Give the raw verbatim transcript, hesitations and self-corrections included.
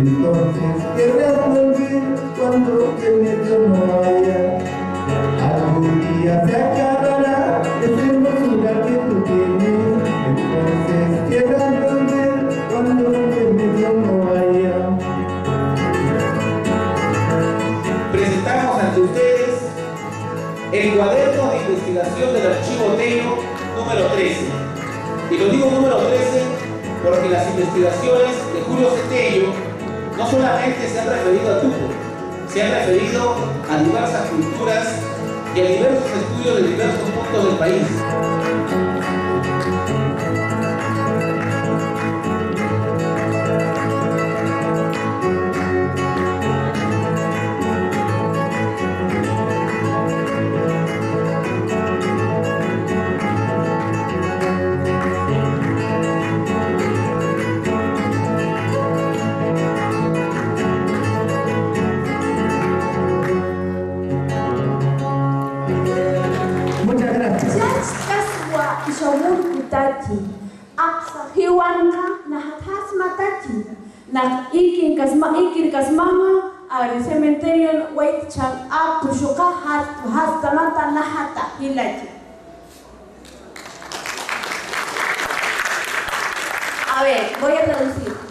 entonces querrás volver cuando el metro no vaya. Algún día se acabará esa hermosura que tú tienes, entonces querrás volver cuando el metro no vaya. Presentamos ante ustedes el cuaderno de investigación del Archivo Tello número trece. Y lo digo número trece porque las investigaciones de Julio C. Tello no solamente se han referido a Tupe, se han referido a diversas culturas y a diversos estudios de diversos puntos del país. En el cementerio en Whitechapel, a Pushuka, hasta Mata, Nahata, Hilachi. A ver, voy a traducir.